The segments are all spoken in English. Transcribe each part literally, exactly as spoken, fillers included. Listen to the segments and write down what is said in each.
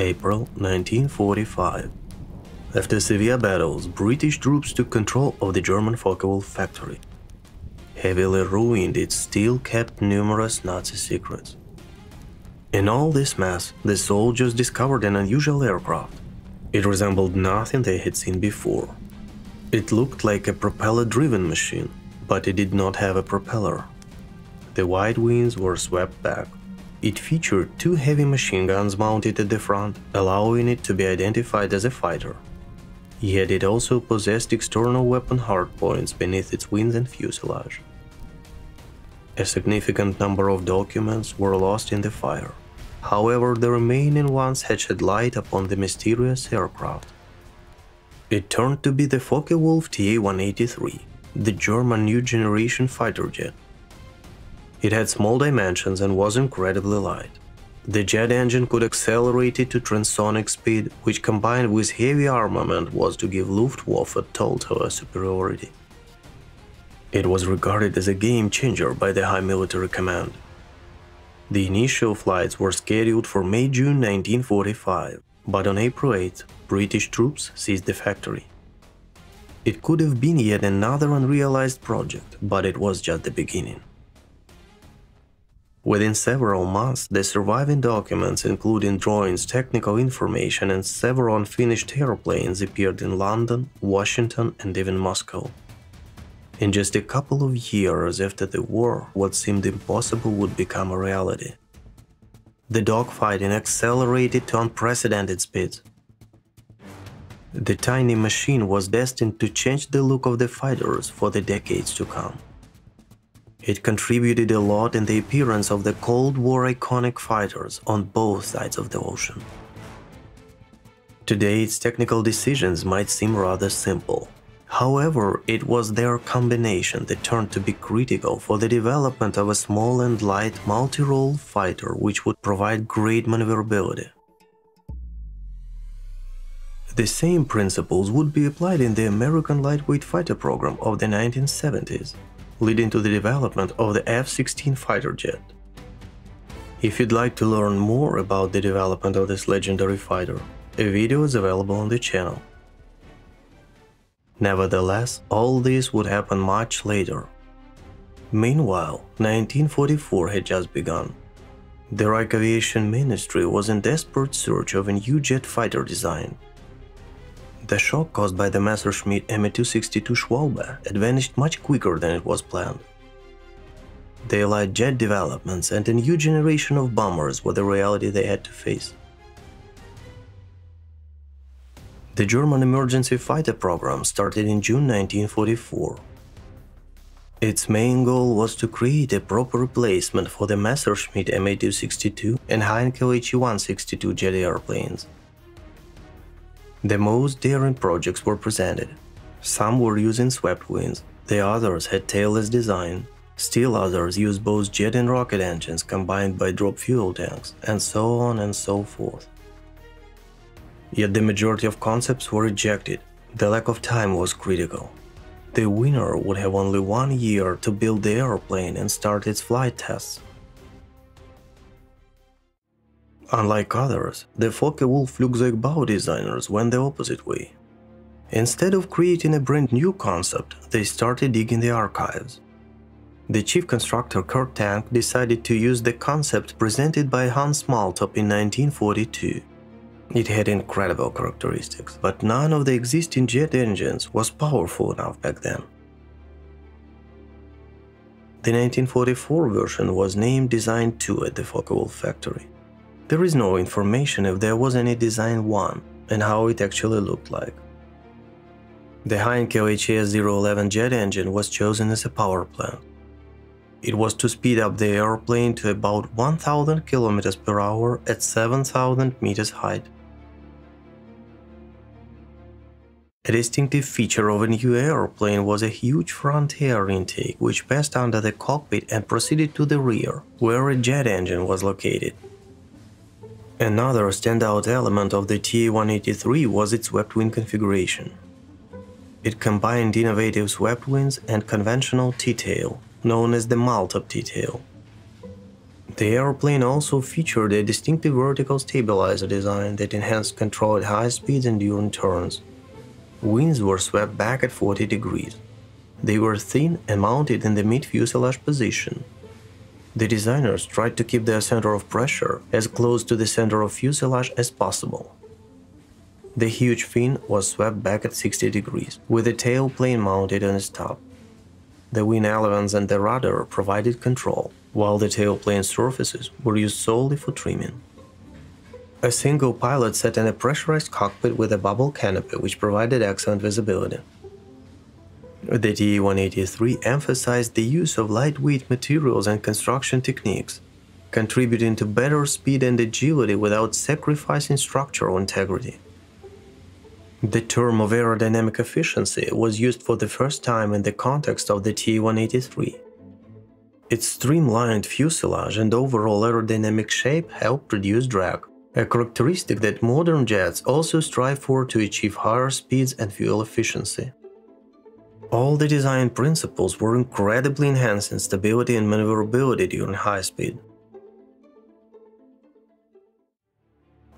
April nineteen forty-five. After severe battles, British troops took control of the German Focke-Wulf factory. Heavily ruined, it still kept numerous Nazi secrets. In all this mess, the soldiers discovered an unusual aircraft. It resembled nothing they had seen before. It looked like a propeller-driven machine, but it did not have a propeller. The wide wings were swept back. It featured two heavy machine guns mounted at the front, allowing it to be identified as a fighter. Yet it also possessed external weapon hardpoints beneath its wings and fuselage. A significant number of documents were lost in the fire. However, the remaining ones had shed light upon the mysterious aircraft. It turned to be the Focke-Wulf T A one eighty-three, the German new generation fighter jet. It had small dimensions and was incredibly light. The jet engine could accelerate it to transonic speed, which combined with heavy armament was to give Luftwaffe total superiority. It was regarded as a game-changer by the High Military Command. The initial flights were scheduled for May June nineteen forty-five, but on April eighth, British troops seized the factory. It could have been yet another unrealized project, but it was just the beginning. Within several months, the surviving documents, including drawings, technical information, and several unfinished airplanes, appeared in London, Washington, and even Moscow. In just a couple of years after the war, what seemed impossible would become a reality. The dogfighting accelerated to unprecedented speeds. The tiny machine was destined to change the look of the fighters for the decades to come. It contributed a lot in the appearance of the Cold War iconic fighters on both sides of the ocean. Today, its technical decisions might seem rather simple. However, it was their combination that turned to be critical for the development of a small and light multi-role fighter which would provide great maneuverability. The same principles would be applied in the American lightweight fighter program of the nineteen seventies. Leading to the development of the F sixteen fighter jet. If you'd like to learn more about the development of this legendary fighter, a video is available on the channel. Nevertheless, all this would happen much later. Meanwhile, nineteen forty-four had just begun. The Reich Aviation Ministry was in desperate search of a new jet fighter design. The shock caused by the Messerschmitt Me two sixty-two Schwalbe had vanished much quicker than it was planned. The Allied jet developments and a new generation of bombers were the reality they had to face. The German emergency fighter program started in June nineteen forty-four. Its main goal was to create a proper replacement for the Messerschmitt Me two sixty-two and Heinkel H E one sixty-two jet airplanes. The most daring projects were presented. Some were using swept wings, the others had tailless design, still others used both jet and rocket engines combined by drop fuel tanks, and so on and so forth. Yet the majority of concepts were rejected. The lack of time was critical. The winner would have only one year to build the airplane and start its flight tests. Unlike others, the Focke-Wulf Flugzeugbau designers went the opposite way. Instead of creating a brand new concept, they started digging the archives. The chief constructor Kurt Tank decided to use the concept presented by Hans Multhopp in nineteen forty-two. It had incredible characteristics, but none of the existing jet engines was powerful enough back then. The nineteen forty-four version was named Design two at the Focke-Wulf factory. There is no information if there was any Design one and how it actually looked like. The Heinkel H S zero eleven jet engine was chosen as a power plant. It was to speed up the airplane to about one thousand kilometers per hour at seven thousand meters height. A distinctive feature of a new airplane was a huge front air intake which passed under the cockpit and proceeded to the rear, where a jet engine was located. Another standout element of the T A one eighty-three was its swept wing configuration. It combined innovative swept wings and conventional T-tail, known as the Multhopp T-tail. The airplane also featured a distinctive vertical stabilizer design that enhanced control at high speeds and during turns. Wings were swept back at forty degrees. They were thin and mounted in the mid-fuselage position. The designers tried to keep their center of pressure as close to the center of fuselage as possible. The huge fin was swept back at sixty degrees, with the tailplane mounted on its top. The wing elements and the rudder provided control, while the tailplane surfaces were used solely for trimming. A single pilot sat in a pressurized cockpit with a bubble canopy, which provided excellent visibility. The T A one eighty-three emphasized the use of lightweight materials and construction techniques, contributing to better speed and agility without sacrificing structural integrity. The term of aerodynamic efficiency was used for the first time in the context of the T A one eighty-three. Its streamlined fuselage and overall aerodynamic shape helped reduce drag, a characteristic that modern jets also strive for to achieve higher speeds and fuel efficiency. All the design principles were incredibly enhancing stability and maneuverability during high speed.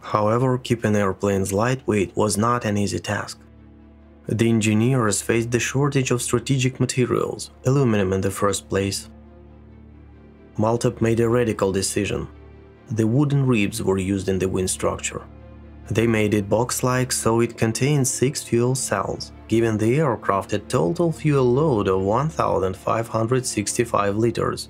However, keeping airplanes lightweight was not an easy task. The engineers faced the shortage of strategic materials, aluminum in the first place. Multhopp made a radical decision. The wooden ribs were used in the wing structure. They made it box-like, so it contained six fuel cells, giving the aircraft a total fuel load of one thousand five hundred sixty-five liters.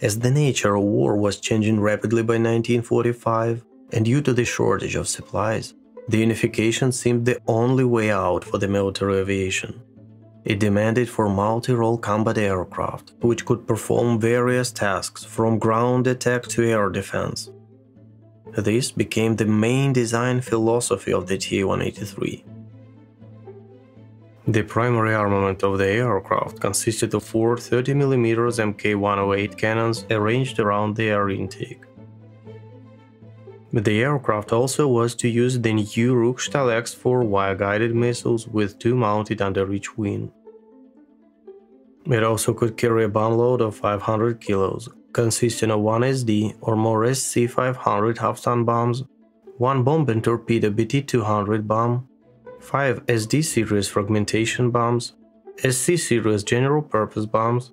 As the nature of war was changing rapidly by nineteen forty-five, and due to the shortage of supplies, the unification seemed the only way out for the military aviation. It demanded for multi-role combat aircraft, which could perform various tasks from ground attack to air defense. This became the main design philosophy of the T A one eighty-three. The primary armament of the aircraft consisted of four thirty millimeter M K one oh eight cannons arranged around the air intake. The aircraft also was to use the new Ruchstahl X four wire-guided missiles with two mounted under each wing. It also could carry a bomb load of five hundred kilos, consisting of one S D or more S C five hundred half-ton bombs, one bomb and torpedo B T two hundred bomb, five S D series fragmentation bombs, S C series general-purpose bombs,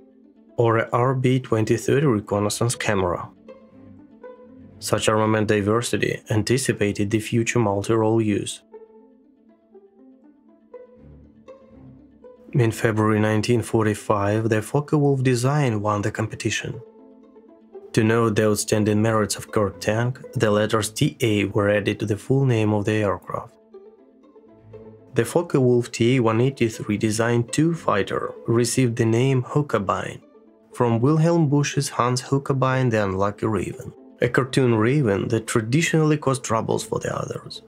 or a R B twenty thirty reconnaissance camera. Such armament diversity anticipated the future multi-role use. In February nineteen forty-five, the Focke-Wulf design won the competition. To note the outstanding merits of Kurt Tank, the letters T A were added to the full name of the aircraft. The Focke-Wulf T A one eighty-three Design two fighter received the name Huckebein from Wilhelm Busch's Hans Huckebein the Unlucky Raven, a cartoon raven that traditionally caused troubles for the others.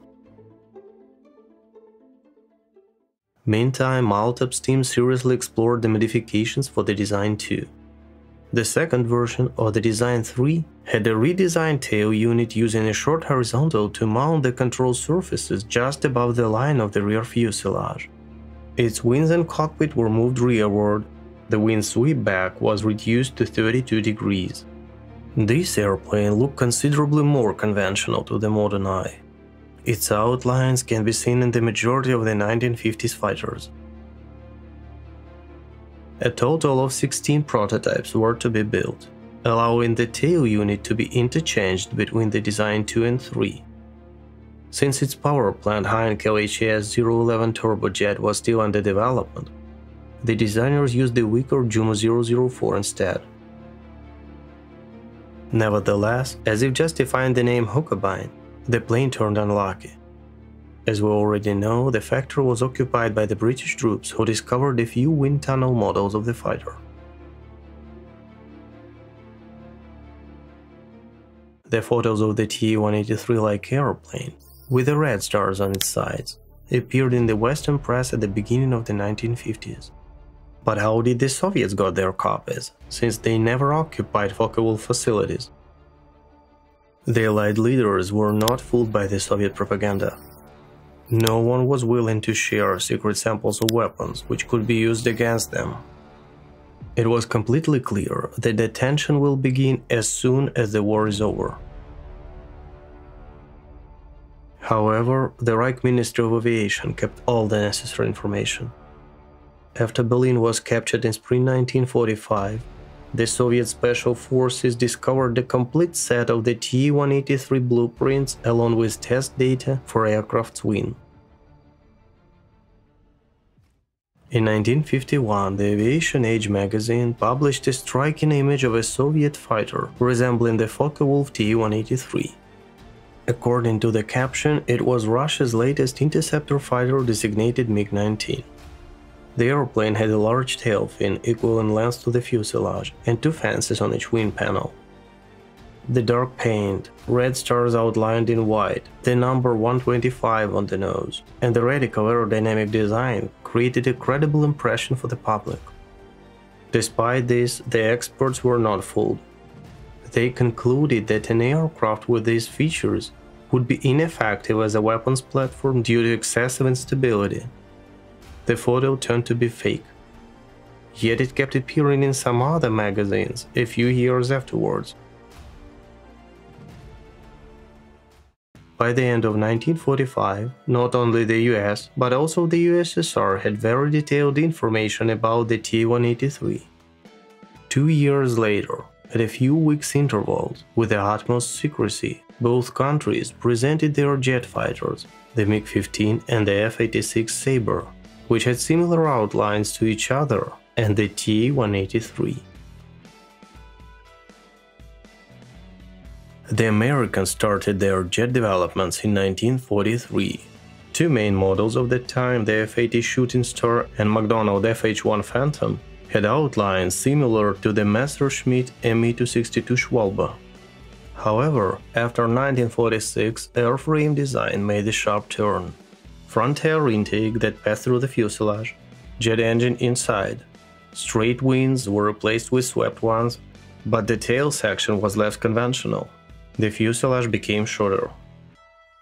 Meantime, Multhopp's team seriously explored the modifications for the Design two. The second version of the Design three had a redesigned tail unit using a short horizontal to mount the control surfaces just above the line of the rear fuselage. Its wings and cockpit were moved rearward, the wing sweep back was reduced to thirty-two degrees. This airplane looked considerably more conventional to the modern eye. Its outlines can be seen in the majority of the nineteen fifties fighters. A total of sixteen prototypes were to be built, allowing the tail unit to be interchanged between the Design two and three. Since its power plant Heinkel H S zero eleven turbojet was still under development, the designers used the weaker Jumo zero zero four instead. Nevertheless, as if justifying the name Huckebein, the plane turned unlucky. As we already know, the factory was occupied by the British troops, who discovered a few wind tunnel models of the fighter. The photos of the T A one eighty-three-like airplane, with the red stars on its sides, appeared in the Western press at the beginning of the nineteen fifties. But how did the Soviets got their copies, since they never occupied Focke-Wulf facilities? The Allied leaders were not fooled by the Soviet propaganda. No one was willing to share secret samples of weapons which could be used against them. It was completely clear that the tension will begin as soon as the war is over. However, the Reich Ministry of Aviation kept all the necessary information. After Berlin was captured in spring nineteen forty-five, the Soviet Special Forces discovered the complete set of the T A one eighty-three blueprints along with test data for aircraft's wing. In nineteen fifty-one, the Aviation Age magazine published a striking image of a Soviet fighter resembling the Focke-Wulf T A one eighty-three. According to the caption, it was Russia's latest interceptor fighter designated MiG nineteen. The airplane had a large tail fin equivalent length to the fuselage and two fences on each wing panel. The dark paint, red stars outlined in white, the number one twenty-five on the nose, and the radical aerodynamic design created a credible impression for the public. Despite this, the experts were not fooled. They concluded that an aircraft with these features would be ineffective as a weapons platform due to excessive instability. The photo turned to be fake. Yet it kept appearing in some other magazines a few years afterwards. By the end of nineteen forty-five, not only the U S, but also the U S S R had very detailed information about the T A one eighty-three. Two years later, at a few weeks' intervals, with the utmost secrecy, both countries presented their jet fighters, the MiG fifteen and the F eighty-six Sabre, which had similar outlines to each other, and the T A one eighty-three. The Americans started their jet developments in nineteen forty-three. Two main models of that time, the F eighty Shooting Star and McDonnell F H one Phantom, had outlines similar to the Messerschmitt Me two sixty-two Schwalbe. However, after nineteen forty-six, airframe design made a sharp turn. Front air intake that passed through the fuselage, jet engine inside. Straight wings were replaced with swept ones, but the tail section was less conventional. The fuselage became shorter.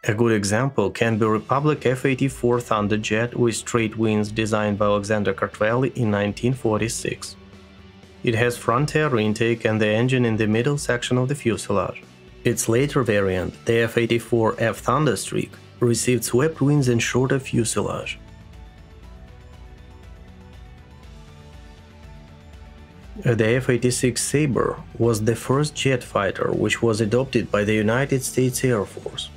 A good example can be Republic F eighty-four Thunderjet with straight wings designed by Alexander Kartveli in nineteen forty-six. It has front air intake and the engine in the middle section of the fuselage. Its later variant, the F eighty-four F Thunderstreak, received swept wings and shorter fuselage. The F eighty-six Sabre was the first jet fighter which was adopted by the United States Air Force.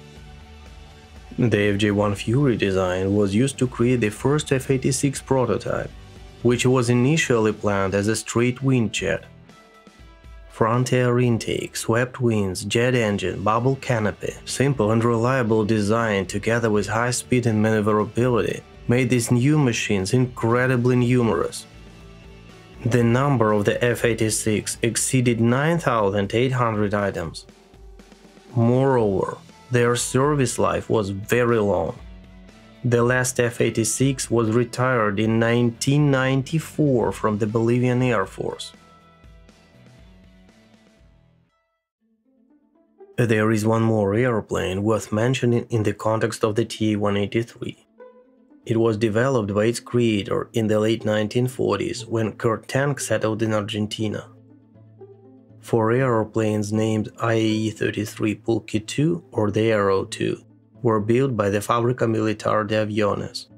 The F J one Fury design was used to create the first F eighty-six prototype, which was initially planned as a straight wing jet. Front air intake, swept wings, jet engine, bubble canopy, simple and reliable design together with high speed and maneuverability made these new machines incredibly numerous. The number of the F eighty-six exceeded nine thousand eight hundred items. Moreover, their service life was very long. The last F eighty-six was retired in nineteen ninety-four from the Bolivian Air Force. There is one more airplane worth mentioning in the context of the T A one eighty-three. It was developed by its creator in the late nineteen forties when Kurt Tank settled in Argentina. Four airplanes named I A E thirty-three Pulqui two or the Aero two were built by the Fábrica Militar de Aviones.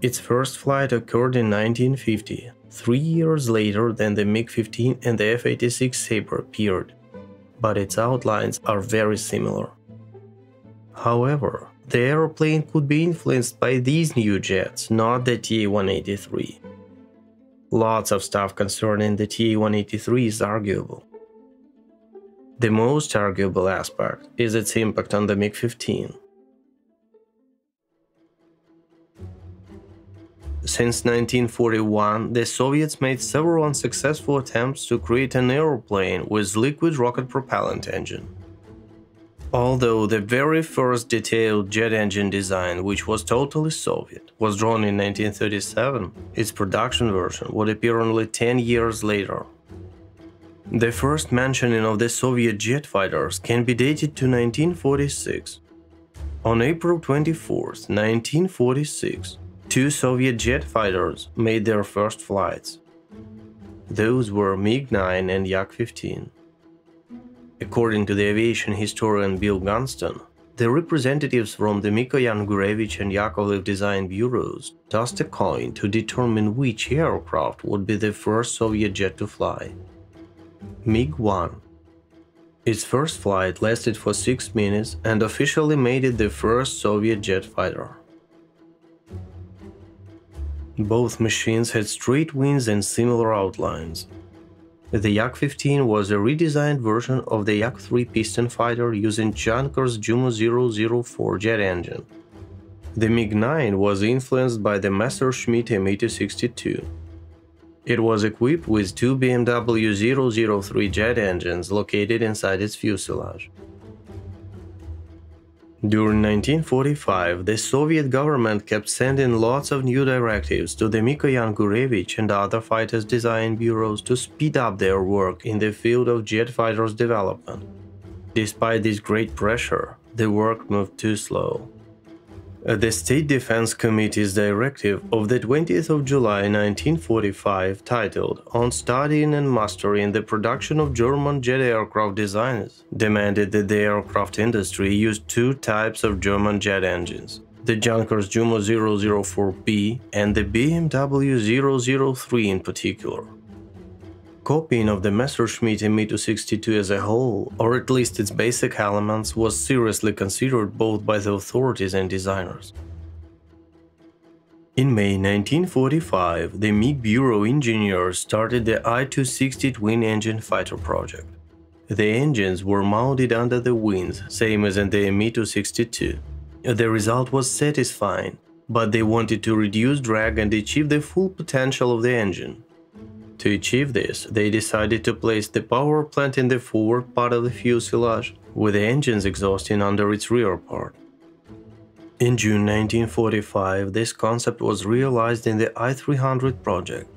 Its first flight occurred in nineteen fifty, three years later than the MiG fifteen and the F eighty-six Sabre appeared, but its outlines are very similar. However, the airplane could be influenced by these new jets, not the T A one eighty-three. Lots of stuff concerning the T A one eighty-three is arguable. The most arguable aspect is its impact on the MiG fifteen. Since nineteen forty-one, the Soviets made several unsuccessful attempts to create an airplane with liquid rocket propellant engine. Although the very first detailed jet engine design, which was totally Soviet, was drawn in nineteen thirty-seven, its production version would appear only ten years later. The first mentioning of the Soviet jet fighters can be dated to nineteen forty-six. On April twenty-fourth, nineteen forty-six, two Soviet jet fighters made their first flights. Those were MiG nine and Yak fifteen. According to the aviation historian Bill Gunston, the representatives from the Mikoyan-Gurevich and Yakovlev design bureaus tossed a coin to determine which aircraft would be the first Soviet jet to fly. MiG one. Its first flight lasted for six minutes and officially made it the first Soviet jet fighter. Both machines had straight wings and similar outlines. The Yak fifteen was a redesigned version of the Yak three piston fighter using Junkers Jumo zero zero four jet engine. The MiG nine was influenced by the Messerschmitt Me two sixty-two. It was equipped with two B M W zero zero three jet engines located inside its fuselage. During nineteen forty-five, the Soviet government kept sending lots of new directives to the Mikoyan-Gurevich and other fighters' design bureaus to speed up their work in the field of jet fighters' development. Despite this great pressure, the work moved too slow. The State Defense Committee's directive of the twentieth of July nineteen forty-five, titled "On Studying and Mastering the Production of German Jet Aircraft Designs," demanded that the aircraft industry use two types of German jet engines, the Junkers Jumo zero zero four B and the B M W zero zero three in particular. Copying of the Messerschmitt Me two sixty-two as a whole, or at least its basic elements, was seriously considered both by the authorities and designers. In May nineteen forty-five, the MiG Bureau engineers started the I two sixty twin-engine fighter project. The engines were mounted under the wings, same as in the Me two sixty-two. The result was satisfying, but they wanted to reduce drag and achieve the full potential of the engine. To achieve this, they decided to place the power plant in the forward part of the fuselage, with the engines exhausting under its rear part. In June nineteen forty-five, this concept was realized in the I three hundred project.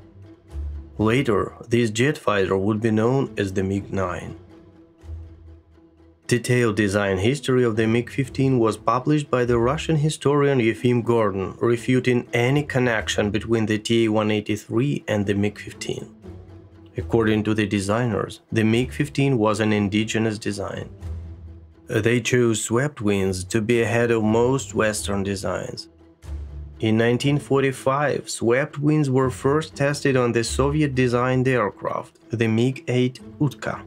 Later, this jet fighter would be known as the MiG nine. Detailed design history of the MiG fifteen was published by the Russian historian Yefim Gordon, refuting any connection between the T A one eighty-three and the MiG fifteen. According to the designers, the MiG fifteen was an indigenous design. They chose swept wings to be ahead of most Western designs. In nineteen forty-five, swept wings were first tested on the Soviet-designed aircraft, the MiG eight Utka.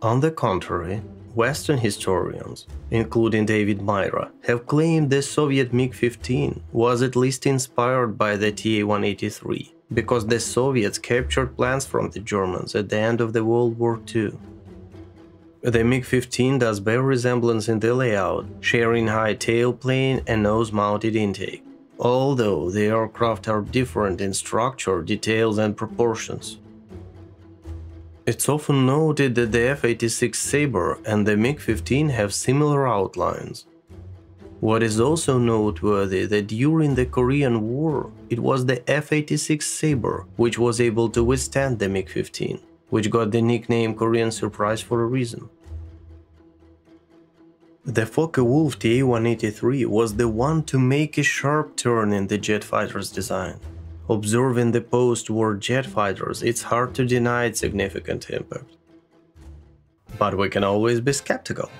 On the contrary, Western historians, including David Myra, have claimed the Soviet MiG fifteen was at least inspired by the T A one eighty-three, because the Soviets captured plans from the Germans at the end of the World War Two. The MiG fifteen does bear resemblance in the layout, sharing high tailplane and nose-mounted intake, although the aircraft are different in structure, details and proportions. It's often noted that the F eighty-six Sabre and the MiG fifteen have similar outlines. What is also noteworthy that during the Korean War, it was the F eighty-six Sabre which was able to withstand the MiG fifteen, which got the nickname Korean Surprise for a reason. The Focke-Wulf T A one eighty-three was the one to make a sharp turn in the jet fighter's design. Observing the post-war jet fighters, it's hard to deny its significant impact. But we can always be skeptical.